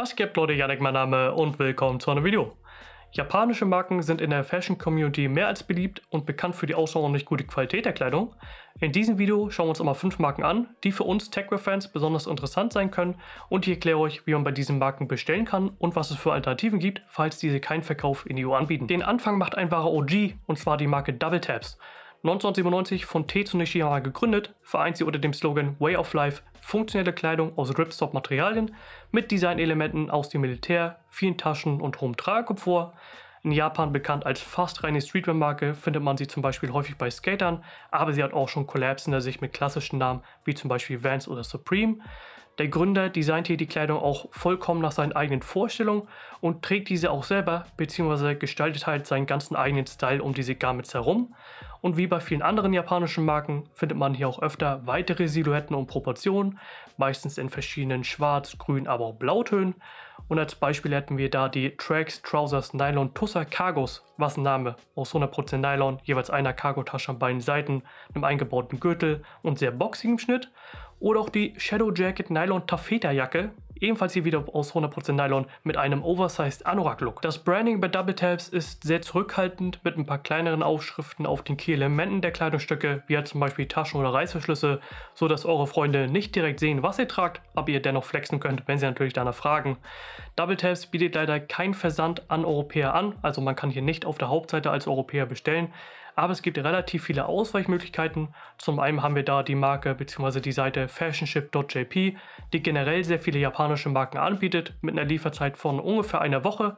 Was gibt Leute, Yannick mein Name und willkommen zu einem Video. Japanische Marken sind in der Fashion-Community mehr als beliebt und bekannt für die außerordentlich gute Qualität der Kleidung. In diesem Video schauen wir uns einmal 5 Marken an, die für uns Techwear-Fans besonders interessant sein können, und ich erkläre euch, wie man bei diesen Marken bestellen kann und was es für Alternativen gibt, falls diese keinen Verkauf in die EU anbieten. Den Anfang macht ein wahrer OG, und zwar die Marke DoubleTabs. 1997 von Tetsu Nishihama gegründet, vereint sie unter dem Slogan Way of Life funktionelle Kleidung aus Ripstop-Materialien mit Designelementen aus dem Militär, vielen Taschen und hohem Tragekomfort. In Japan bekannt als fast reine Streetwear-Marke, findet man sie zum Beispiel häufig bei Skatern, aber sie hat auch schon Collabs in der Sicht mit klassischen Namen wie zum Beispiel Vans oder Supreme. Der Gründer designt hier die Kleidung auch vollkommen nach seinen eigenen Vorstellungen und trägt diese auch selber, beziehungsweise gestaltet halt seinen ganzen eigenen Style um diese Garments herum. Und wie bei vielen anderen japanischen Marken findet man hier auch öfter weitere Silhouetten und Proportionen, meistens in verschiedenen Schwarz-, Grün-, aber auch Blautönen. Und als Beispiel hätten wir da die Tracks, Trousers, Nylon, Tussa, Cargos, was ein Name, aus 100% Nylon, jeweils einer Cargotasche an beiden Seiten, einem eingebauten Gürtel und sehr boxigem Schnitt. Oder auch die Shadow Jacket Nylon Taffeta Jacke, ebenfalls hier wieder aus 100% Nylon mit einem Oversized Anorak Look. Das Branding bei DoubleTabs ist sehr zurückhaltend mit ein paar kleineren Aufschriften auf den Key-Elementen der Kleidungsstücke, wie halt zum Beispiel Taschen oder Reißverschlüsse, so dass eure Freunde nicht direkt sehen, was ihr tragt, aber ihr dennoch flexen könnt, wenn sie natürlich danach fragen. DoubleTabs bietet leider keinen Versand an Europäer an, also man kann hier nicht auf der Hauptseite als Europäer bestellen. Aber es gibt relativ viele Ausweichmöglichkeiten. Zum einen haben wir da die Marke bzw. die Seite Fashionship.jp, die generell sehr viele japanische Marken anbietet, mit einer Lieferzeit von ungefähr einer Woche.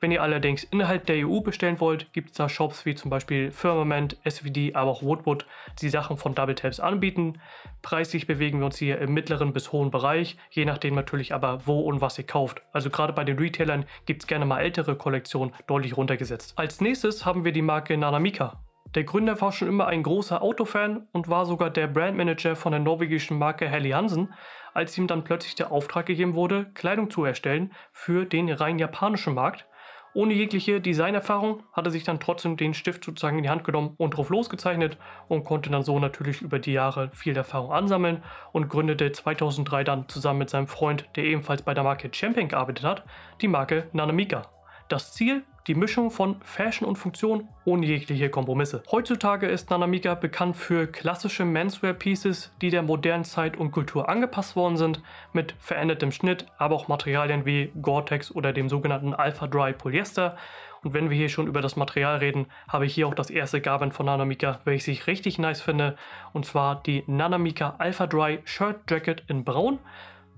Wenn ihr allerdings innerhalb der EU bestellen wollt, gibt es da Shops wie zum Beispiel Firmament, SVD, aber auch Woodwood, die Sachen von DoubleTabs anbieten. Preislich bewegen wir uns hier im mittleren bis hohen Bereich, je nachdem natürlich aber wo und was ihr kauft. Also gerade bei den Retailern gibt es gerne mal ältere Kollektionen deutlich runtergesetzt. Als nächstes haben wir die Marke Nanamica. Der Gründer war schon immer ein großer Autofan und war sogar der Brandmanager von der norwegischen Marke Helly Hansen, als ihm dann plötzlich der Auftrag gegeben wurde, Kleidung zu erstellen für den rein japanischen Markt. Ohne jegliche Designerfahrung hat er sich dann trotzdem den Stift sozusagen in die Hand genommen und drauf losgezeichnet und konnte dann so natürlich über die Jahre viel Erfahrung ansammeln und gründete 2003 dann zusammen mit seinem Freund, der ebenfalls bei der Marke Champion gearbeitet hat, die Marke Nanamica. Das Ziel? Die Mischung von Fashion und Funktion ohne jegliche Kompromisse. Heutzutage ist Nanamica bekannt für klassische Menswear-Pieces, die der modernen Zeit und Kultur angepasst worden sind, mit verändertem Schnitt, aber auch Materialien wie Gore-Tex oder dem sogenannten Alpha Dry Polyester. Und wenn wir hier schon über das Material reden, habe ich hier auch das erste Garment von Nanamica, welches ich richtig nice finde, und zwar die Nanamica Alpha Dry Shirt Jacket in Braun.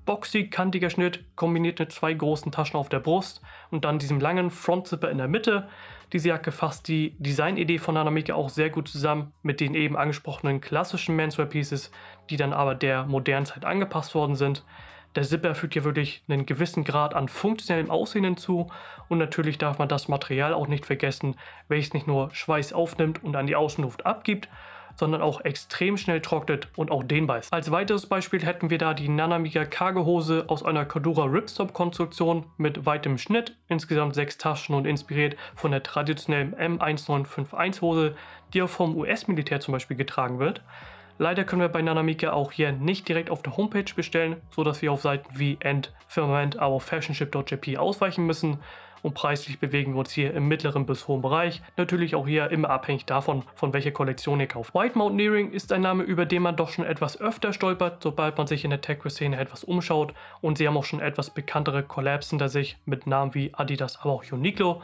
Boxy, kantiger Schnitt, kombiniert mit zwei großen Taschen auf der Brust und dann diesem langen Frontzipper in der Mitte. Diese Jacke fasst die Designidee von Nanamica auch sehr gut zusammen mit den eben angesprochenen klassischen Menswear-Pieces, die dann aber der modernen Zeit angepasst worden sind. Der Zipper fügt hier wirklich einen gewissen Grad an funktionellem Aussehen hinzu, und natürlich darf man das Material auch nicht vergessen, welches nicht nur Schweiß aufnimmt und an die Außenluft abgibt, sondern auch extrem schnell trocknet und auch dehnbar ist. Als weiteres Beispiel hätten wir da die Nanamica Cargohose aus einer Cordura Ripstop-Konstruktion mit weitem Schnitt, insgesamt 6 Taschen und inspiriert von der traditionellen M1951 Hose, die auch vom US-Militär zum Beispiel getragen wird. Leider können wir bei Nanamica auch hier nicht direkt auf der Homepage bestellen, sodass wir auf Seiten wie And, Firmament, aber Fashionship.jp ausweichen müssen. Und preislich bewegen wir uns hier im mittleren bis hohen Bereich, natürlich auch hier immer abhängig davon, von welcher Kollektion ihr kauft. White Mountaineering ist ein Name, über den man doch schon etwas öfter stolpert, sobald man sich in der Techwear-Szene etwas umschaut, und sie haben auch schon etwas bekanntere Collabs hinter sich mit Namen wie Adidas, aber auch Uniqlo.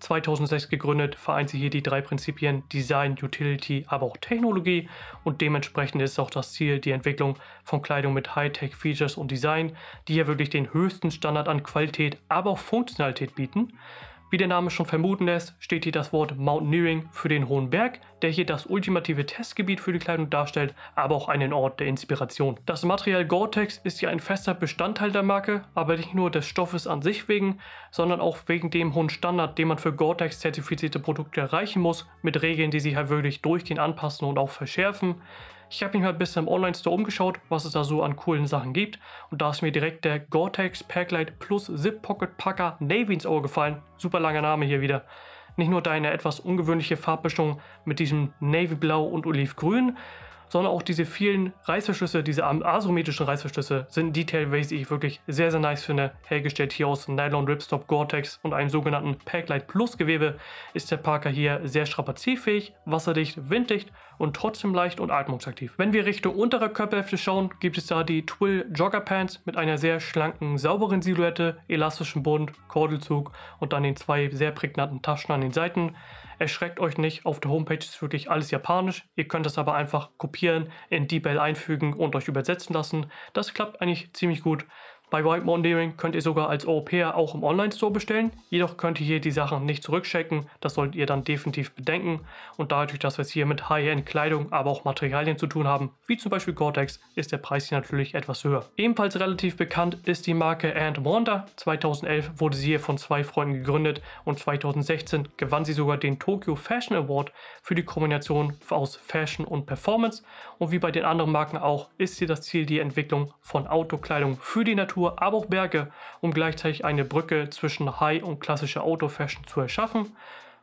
2006 gegründet, vereint sie hier die 3 Prinzipien Design, Utility, aber auch Technologie, und dementsprechend ist auch das Ziel die Entwicklung von Kleidung mit Hightech-Features und Design, die hier wirklich den höchsten Standard an Qualität, aber auch Funktionalität bieten. Wie der Name schon vermuten lässt, steht hier das Wort Mountaineering für den hohen Berg, der hier das ultimative Testgebiet für die Kleidung darstellt, aber auch einen Ort der Inspiration. Das Material Gore-Tex ist ja ein fester Bestandteil der Marke, aber nicht nur des Stoffes an sich wegen, sondern auch wegen dem hohen Standard, den man für Gore-Tex zertifizierte Produkte erreichen muss, mit Regeln, die sich halt wirklich durchgehend anpassen und auch verschärfen. Ich habe mich mal ein bisschen im Online-Store umgeschaut, was es da so an coolen Sachen gibt, und da ist mir direkt der Gore-Tex Paclite Plus Zip Pocket Packer Navy ins Ohr gefallen. Super langer Name hier wieder. Nicht nur da eine etwas ungewöhnliche Farbmischung mit diesem Navy Blau und Olivgrün, sondern auch diese vielen Reißverschlüsse, diese asymmetrischen Reißverschlüsse sind Detail-Ways, die ich wirklich sehr, sehr nice finde. Hergestellt hier aus Nylon, Ripstop, Gore-Tex und einem sogenannten Paclite Plus Gewebe ist der Parker hier sehr strapazierfähig, wasserdicht, winddicht und trotzdem leicht und atmungsaktiv. Wenn wir Richtung unterer Körperhälfte schauen, gibt es da die Twill Jogger Pants mit einer sehr schlanken, sauberen Silhouette, elastischen Bund, Kordelzug und dann den zwei sehr prägnanten Taschen an den Seiten. Erschreckt euch nicht, auf der Homepage ist wirklich alles japanisch. Ihr könnt das aber einfach kopieren, in DeepL einfügen und euch übersetzen lassen. Das klappt eigentlich ziemlich gut. Bei White Mountaineering könnt ihr sogar als Europäer auch im Online-Store bestellen. Jedoch könnt ihr hier die Sachen nicht zurückschicken. Das solltet ihr dann definitiv bedenken. Und dadurch, dass wir es hier mit High-End-Kleidung, aber auch Materialien zu tun haben, wie zum Beispiel Gore-Tex, ist der Preis hier natürlich etwas höher. Ebenfalls relativ bekannt ist die Marke And Wander. 2011 wurde sie hier von zwei Freunden gegründet und 2016 gewann sie sogar den Tokyo Fashion Award für die Kombination aus Fashion und Performance. Und wie bei den anderen Marken auch, ist hier das Ziel die Entwicklung von Outdoor-Kleidung für die Natur, aber auch Berge, um gleichzeitig eine Brücke zwischen High- und klassischer Outdoor-Fashion zu erschaffen.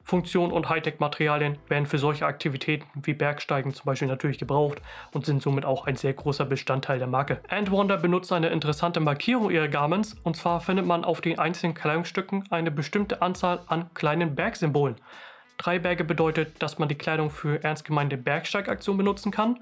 Funktion und Hightech-Materialien werden für solche Aktivitäten wie Bergsteigen zum Beispiel natürlich gebraucht und sind somit auch ein sehr großer Bestandteil der Marke. And Wander benutzt eine interessante Markierung ihrer Garments, und zwar findet man auf den einzelnen Kleidungsstücken eine bestimmte Anzahl an kleinen Bergsymbolen. 3 Berge bedeutet, dass man die Kleidung für ernst gemeinte Bergsteigaktionen benutzen kann.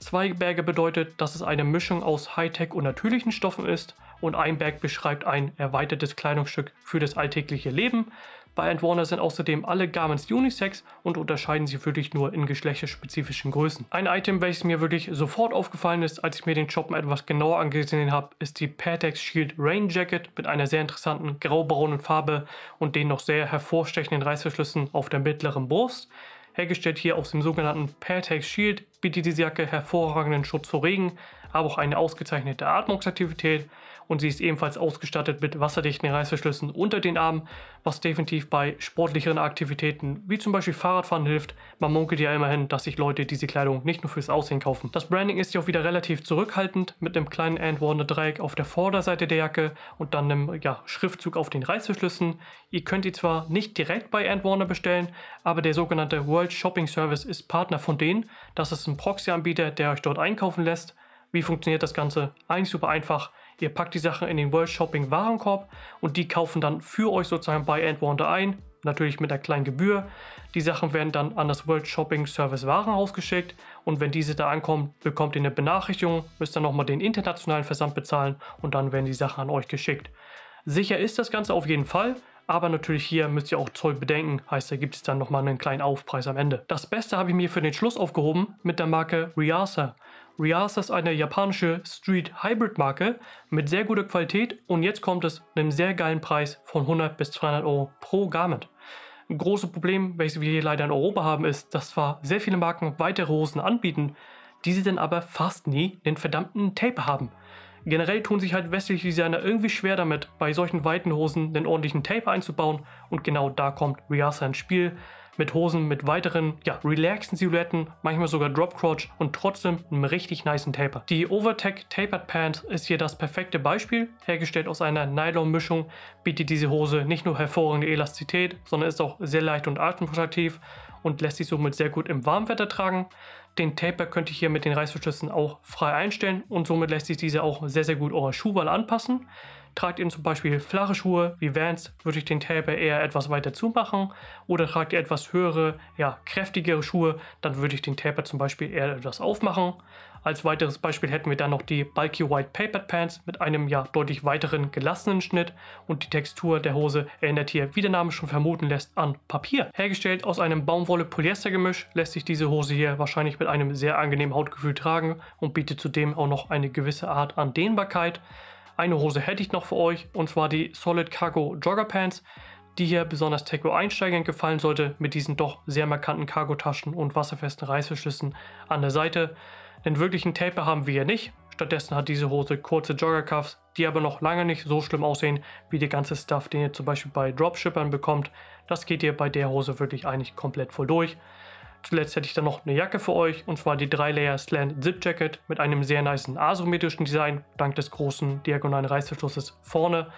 2 Berge bedeutet, dass es eine Mischung aus Hightech und natürlichen Stoffen ist, und ein Berg beschreibt ein erweitertes Kleidungsstück für das alltägliche Leben. Bei And Wander sind außerdem alle Garments Unisex und unterscheiden sie wirklich nur in geschlechterspezifischen Größen. Ein Item, welches mir wirklich sofort aufgefallen ist, als ich mir den Shop etwas genauer angesehen habe, ist die Pertex Shield Rain Jacket mit einer sehr interessanten graubraunen Farbe und den noch sehr hervorstechenden Reißverschlüssen auf der mittleren Brust. Hergestellt hier aus dem sogenannten Pertex Shield, bietet diese Jacke hervorragenden Schutz vor Regen, aber auch eine ausgezeichnete Atmungsaktivität, und sie ist ebenfalls ausgestattet mit wasserdichten Reißverschlüssen unter den Armen, was definitiv bei sportlicheren Aktivitäten wie zum Beispiel Fahrradfahren hilft. Man munkelt ja immerhin, dass sich Leute diese Kleidung nicht nur fürs Aussehen kaufen. Das Branding ist hier auch wieder relativ zurückhaltend mit einem kleinen And Wander Dreieck auf der Vorderseite der Jacke und dann einem Schriftzug auf den Reißverschlüssen. Ihr könnt sie zwar nicht direkt bei And Wander bestellen, aber der sogenannte World Shopping Service ist Partner von denen. Das ist ein Proxy-Anbieter, der euch dort einkaufen lässt. Wie funktioniert das Ganze? Eigentlich super einfach. Ihr packt die Sachen in den World Shopping Warenkorb und die kaufen dann für euch sozusagen bei And Wander ein. Natürlich mit einer kleinen Gebühr. Die Sachen werden dann an das World Shopping Service Warenhaus geschickt, und wenn diese da ankommen, bekommt ihr eine Benachrichtigung, müsst dann nochmal den internationalen Versand bezahlen und dann werden die Sachen an euch geschickt. Sicher ist das Ganze auf jeden Fall. Aber natürlich hier müsst ihr auch Zoll bedenken, heißt, da gibt es dann nochmal einen kleinen Aufpreis am Ende. Das Beste habe ich mir für den Schluss aufgehoben mit der Marke Rehacer. Rehacer ist eine japanische Street-Hybrid-Marke mit sehr guter Qualität, und jetzt kommt es mit einem sehr geilen Preis von 100 bis 200 Euro pro Garment. Ein großes Problem, welches wir hier leider in Europa haben, ist, dass zwar sehr viele Marken weitere Hosen anbieten, diese dann aber fast nie den verdammten Taper haben. Generell tun sich halt westliche Designer irgendwie schwer damit, bei solchen weiten Hosen den ordentlichen Taper einzubauen, und genau da kommt Rehacer ins Spiel. Mit Hosen mit weiteren, relaxten Silhouetten, manchmal sogar Drop-Crotch und trotzdem einem richtig nicen Taper. Die Overtech Tapered Pants ist hier das perfekte Beispiel. Hergestellt aus einer Nylon-Mischung bietet diese Hose nicht nur hervorragende Elastizität, sondern ist auch sehr leicht und atmungsaktiv und lässt sich somit sehr gut im Warmwetter tragen. Den Taper könnt ihr hier mit den Reißverschlüssen auch frei einstellen und somit lässt sich diese auch sehr, sehr gut eurer Schuhwahl anpassen. Tragt ihr zum Beispiel flache Schuhe wie Vans, würde ich den Taper eher etwas weiter zumachen, oder tragt ihr etwas höhere, kräftigere Schuhe, dann würde ich den Taper zum Beispiel eher etwas aufmachen. Als weiteres Beispiel hätten wir dann noch die Bulky White Papered Pants mit einem deutlich weiteren gelassenen Schnitt, und die Textur der Hose erinnert hier, wie der Name schon vermuten lässt, an Papier. Hergestellt aus einem Baumwolle-Polyester-Gemisch lässt sich diese Hose hier wahrscheinlich mit einem sehr angenehmen Hautgefühl tragen und bietet zudem auch noch eine gewisse Art an Dehnbarkeit. Eine Hose hätte ich noch für euch, und zwar die Solid Cargo Jogger Pants, die hier besonders Techno-Einsteigern gefallen sollte, mit diesen doch sehr markanten Cargo-Taschen und wasserfesten Reißverschlüssen an der Seite. Denn wirklichen Taper haben wir hier nicht. Stattdessen hat diese Hose kurze Jogger-Cuffs, die aber noch lange nicht so schlimm aussehen wie der ganze Stuff, den ihr zum Beispiel bei Dropshippern bekommt. Das geht hier bei der Hose wirklich eigentlich komplett voll durch. Zuletzt hätte ich dann noch eine Jacke für euch, und zwar die 3-Layer Slant Zip Jacket mit einem sehr nicen asymmetrischen Design, dank des großen diagonalen Reißverschlusses vorne.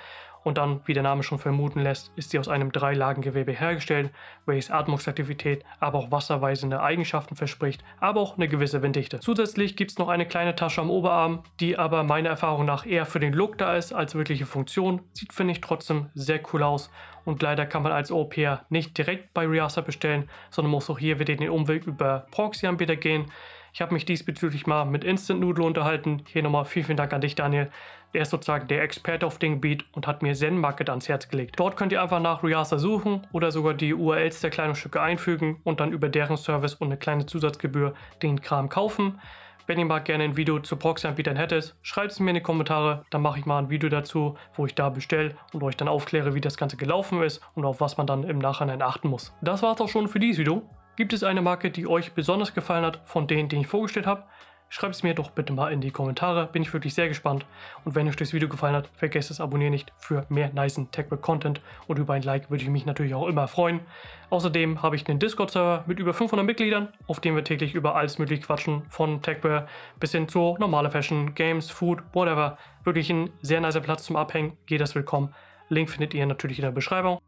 und dann, wie der Name schon vermuten lässt, ist sie aus einem Dreilagengewebe hergestellt, welches Atmungsaktivität, aber auch wasserweisende Eigenschaften verspricht, aber auch eine gewisse Winddichte. Zusätzlich gibt es noch eine kleine Tasche am Oberarm, die aber meiner Erfahrung nach eher für den Look da ist als wirkliche Funktion. Sieht, finde ich, trotzdem sehr cool aus und leider kann man als Europäer nicht direkt bei Rehacer bestellen, sondern muss auch hier wieder den Umweg über Proxyanbieter gehen. Ich habe mich diesbezüglich mal mit Instant Noodle unterhalten. Hier nochmal vielen Dank an dich, Daniel. Der ist sozusagen der Experte auf dem Gebiet und hat mir ZenMarket ans Herz gelegt. Dort könnt ihr einfach nach Rehacer suchen oder sogar die URLs der Kleidungsstücke einfügen und dann über deren Service und eine kleine Zusatzgebühr den Kram kaufen. Wenn ihr mal gerne ein Video zu Proxyanbietern hättet, schreibt es mir in die Kommentare, dann mache ich mal ein Video dazu, wo ich da bestelle und euch dann aufkläre, wie das Ganze gelaufen ist und auf was man dann im Nachhinein achten muss. Das war es auch schon für dieses Video. Gibt es eine Marke, die euch besonders gefallen hat von denen, die ich vorgestellt habe? Schreibt es mir doch bitte mal in die Kommentare, bin ich wirklich sehr gespannt. Und wenn euch das Video gefallen hat, vergesst das Abonnieren nicht für mehr nicen Techwear-Content und über ein Like würde ich mich natürlich auch immer freuen. Außerdem habe ich einen Discord-Server mit über 500 Mitgliedern, auf dem wir täglich über alles mögliche quatschen, von Techwear bis hin zu normale Fashion, Games, Food, whatever. Wirklich ein sehr nicer Platz zum Abhängen, jedes willkommen. Link findet ihr natürlich in der Beschreibung.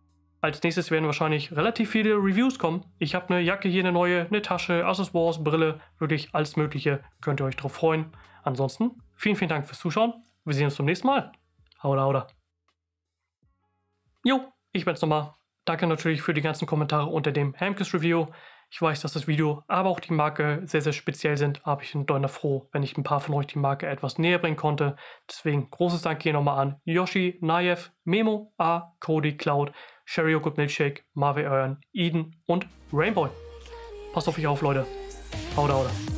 Als nächstes werden wahrscheinlich relativ viele Reviews kommen. Ich habe eine Jacke hier, eine neue, eine Tasche, Accessoires, Brille, wirklich alles Mögliche. Könnt ihr euch drauf freuen. Ansonsten, vielen Dank fürs Zuschauen. Wir sehen uns zum nächsten Mal. Hauda. Jo, ich bin's nochmal. Danke natürlich für die ganzen Kommentare unter dem Hamkes Review. Ich weiß, dass das Video, aber auch die Marke sehr, sehr speziell sind. Aber ich bin doll froh, wenn ich ein paar von euch die Marke etwas näher bringen konnte. Deswegen großes Dank hier nochmal an Yoshi, Nayev, Memo, A, Cody, Cloud, Sherry Yogurt Milkshake, Marvel Euren, Eden und Rainboy. Passt auf euch auf, Leute. Hauda.